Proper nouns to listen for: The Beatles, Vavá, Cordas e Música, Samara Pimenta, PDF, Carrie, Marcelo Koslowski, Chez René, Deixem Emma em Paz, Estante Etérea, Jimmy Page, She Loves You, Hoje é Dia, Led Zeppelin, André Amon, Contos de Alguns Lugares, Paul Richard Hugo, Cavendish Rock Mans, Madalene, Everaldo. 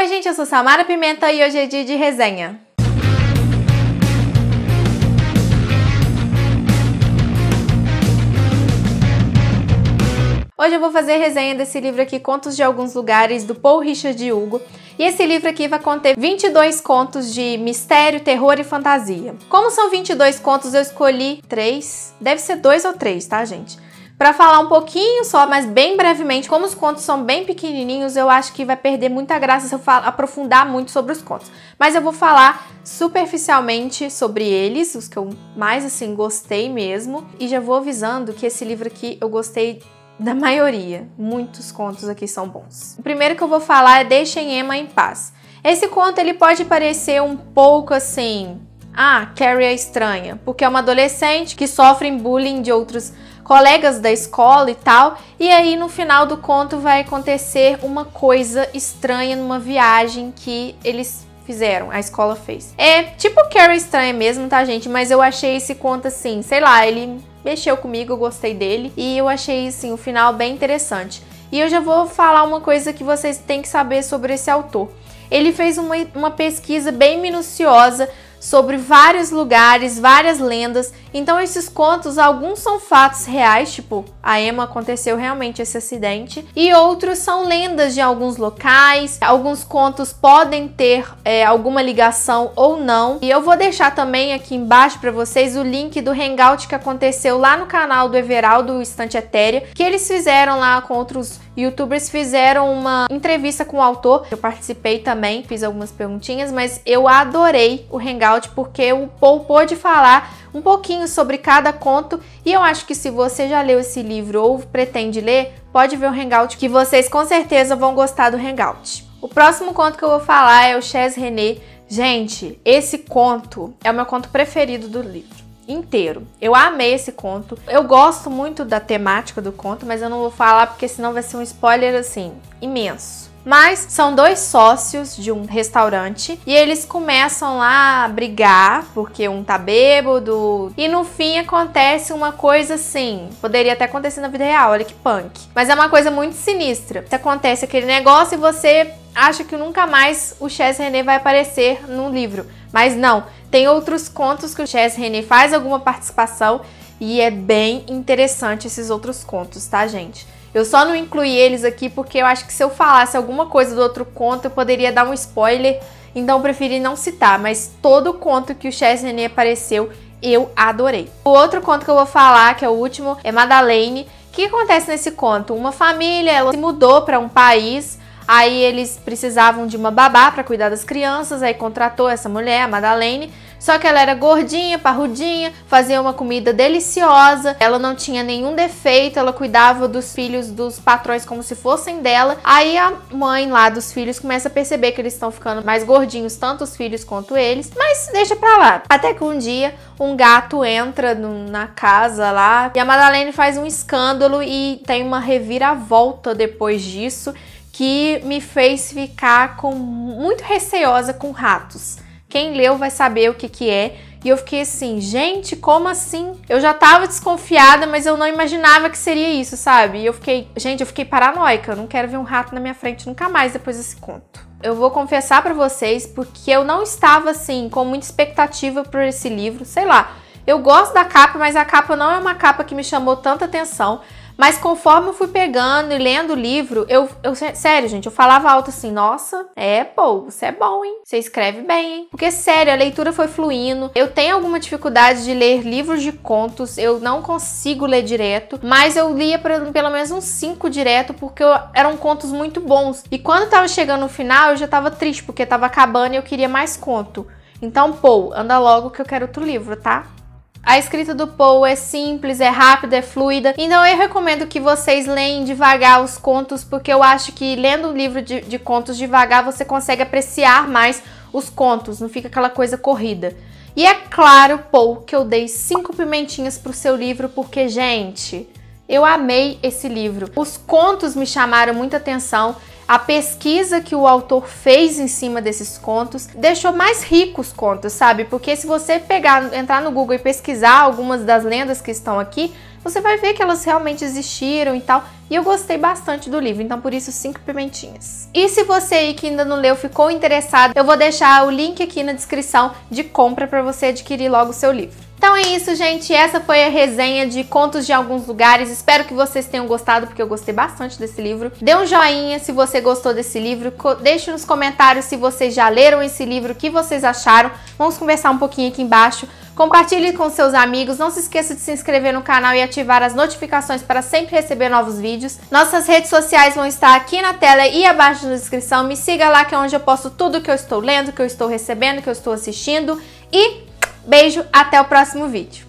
Oi gente, eu sou Samara Pimenta e hoje é dia de resenha. Hoje eu vou fazer resenha desse livro aqui, Contos de Alguns Lugares, do Paul Richard Hugo. E esse livro aqui vai conter 22 contos de mistério, terror e fantasia. Como são 22 contos, eu escolhi 3, deve ser 2 ou 3, tá gente? Pra falar um pouquinho só, mas bem brevemente, como os contos são bem pequenininhos, eu acho que vai perder muita graça se eu aprofundar muito sobre os contos. Mas eu vou falar superficialmente sobre eles, os que eu mais, assim, gostei mesmo. E já vou avisando que esse livro aqui eu gostei da maioria. Muitos contos aqui são bons. O primeiro que eu vou falar é Deixem Emma em Paz. Esse conto, ele pode parecer um pouco, assim... Ah, Carrie é estranha, porque é uma adolescente que sofre bullying de outros colegas da escola e tal, e aí no final do conto vai acontecer uma coisa estranha numa viagem que eles fizeram, a escola fez. É tipo Carrie estranha mesmo, tá gente? Mas eu achei esse conto assim, sei lá, ele mexeu comigo, eu gostei dele, e eu achei assim, o final bem interessante. E eu já vou falar uma coisa que vocês têm que saber sobre esse autor. Ele fez uma pesquisa bem minuciosa sobre vários lugares, várias lendas. Então esses contos, alguns são fatos reais, tipo, a Emma aconteceu realmente esse acidente, e outros são lendas de alguns locais. Alguns contos podem ter alguma ligação ou não. E eu vou deixar também aqui embaixo para vocês o link do hangout que aconteceu lá no canal do Everaldo, o Estante Etérea, que eles fizeram lá com outros youtubers, fizeram uma entrevista com o autor. Eu participei também, fiz algumas perguntinhas, mas eu adorei o hangout porque o Paul pôde falar um pouquinho sobre cada conto, e eu acho que se você já leu esse livro ou pretende ler, pode ver o hangout que vocês com certeza vão gostar do hangout. O próximo conto que eu vou falar é o Chez René. Gente, esse conto é o meu conto preferido do livro inteiro. Eu amei esse conto. Eu gosto muito da temática do conto, mas eu não vou falar porque senão vai ser um spoiler assim, imenso. Mas são dois sócios de um restaurante e eles começam lá a brigar porque um tá bêbado, e no fim acontece uma coisa assim, poderia até acontecer na vida real, olha que punk, mas é uma coisa muito sinistra. Acontece aquele negócio e você acha que nunca mais o Chez René vai aparecer no livro, mas não, tem outros contos que o Chez René faz alguma participação e é bem interessante esses outros contos, tá gente? Eu só não incluí eles aqui porque eu acho que se eu falasse alguma coisa do outro conto eu poderia dar um spoiler, então eu preferi não citar, mas todo conto que o Chez René apareceu eu adorei. O outro conto que eu vou falar, que é o último, é Madalene. O que acontece nesse conto? Uma família, ela se mudou para um país, aí eles precisavam de uma babá para cuidar das crianças, aí contratou essa mulher, a Madalene. Só que ela era gordinha, parrudinha, fazia uma comida deliciosa, ela não tinha nenhum defeito, ela cuidava dos filhos dos patrões como se fossem dela. Aí a mãe lá dos filhos começa a perceber que eles estão ficando mais gordinhos, tanto os filhos quanto eles, mas deixa pra lá. Até que um dia um gato entra na casa lá e a Madalene faz um escândalo e tem uma reviravolta depois disso que me fez ficar muito receosa com ratos. Quem leu vai saber o que é. E eu fiquei assim, gente, como assim? Eu já tava desconfiada, mas eu não imaginava que seria isso, sabe? E eu fiquei, gente, eu fiquei paranoica. Eu não quero ver um rato na minha frente nunca mais depois desse conto. Eu vou confessar pra vocês, porque eu não estava, assim, com muita expectativa por esse livro. Sei lá, eu gosto da capa, mas a capa não é uma capa que me chamou tanta atenção. Mas conforme eu fui pegando e lendo o livro, eu sério, gente, eu falava alto assim, nossa, Paul, você é bom, hein? Você escreve bem, hein? Porque, sério, a leitura foi fluindo. Eu tenho alguma dificuldade de ler livros de contos, eu não consigo ler direto, mas eu lia pelo menos uns 5 direto, porque eram contos muito bons. E quando tava chegando no final, eu já tava triste, porque tava acabando e eu queria mais conto. Então, Paul, anda logo que eu quero outro livro, tá? A escrita do Paul é simples, é rápida, é fluida, então eu recomendo que vocês leem devagar os contos, porque eu acho que lendo um livro de contos devagar você consegue apreciar mais os contos, não fica aquela coisa corrida. E é claro, Paul, que eu dei 5 pimentinhas pro seu livro, porque, gente, eu amei esse livro. Os contos me chamaram muita atenção. A pesquisa que o autor fez em cima desses contos deixou mais ricos os contos, sabe? Porque se você pegar, entrar no Google e pesquisar algumas das lendas que estão aqui, você vai ver que elas realmente existiram e tal. E eu gostei bastante do livro, então por isso 5 pimentinhas. E se você aí que ainda não leu ficou interessado, eu vou deixar o link aqui na descrição de compra para você adquirir logo o seu livro. Então é isso, gente. Essa foi a resenha de Contos de Alguns Lugares. Espero que vocês tenham gostado, porque eu gostei bastante desse livro. Dê um joinha se você gostou desse livro. Deixe nos comentários se vocês já leram esse livro, o que vocês acharam. Vamos conversar um pouquinho aqui embaixo. Compartilhe com seus amigos. Não se esqueça de se inscrever no canal e ativar as notificações para sempre receber novos vídeos. Nossas redes sociais vão estar aqui na tela e abaixo na descrição. Me siga lá, que é onde eu posto tudo que eu estou lendo, que eu estou recebendo, que eu estou assistindo. E beijo, até o próximo vídeo.